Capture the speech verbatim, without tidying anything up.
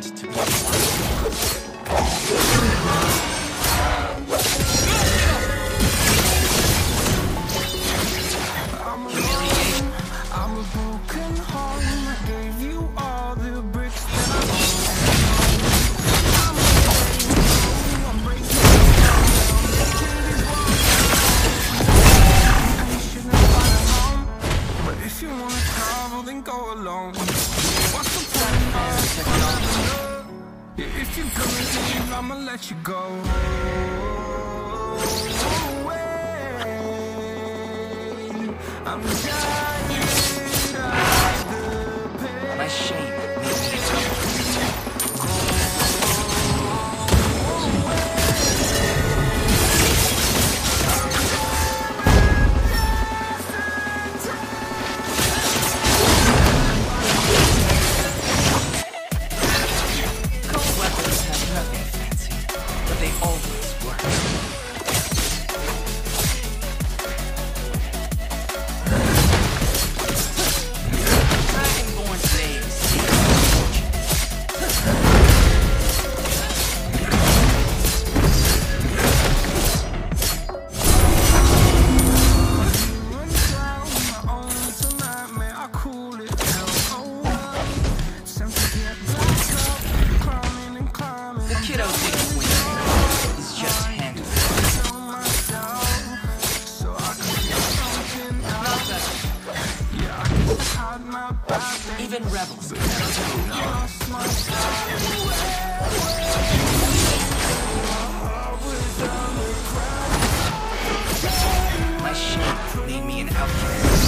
meant to be. I'm a, I'm a broken heart. I gave you all the bricks that I own. If you wanna travel, then go alone. What's the point? If you're gonna leave, I'ma let you go. Go away. I'm tired of the pain. My shame. Even rebels. My shame made me an outcast.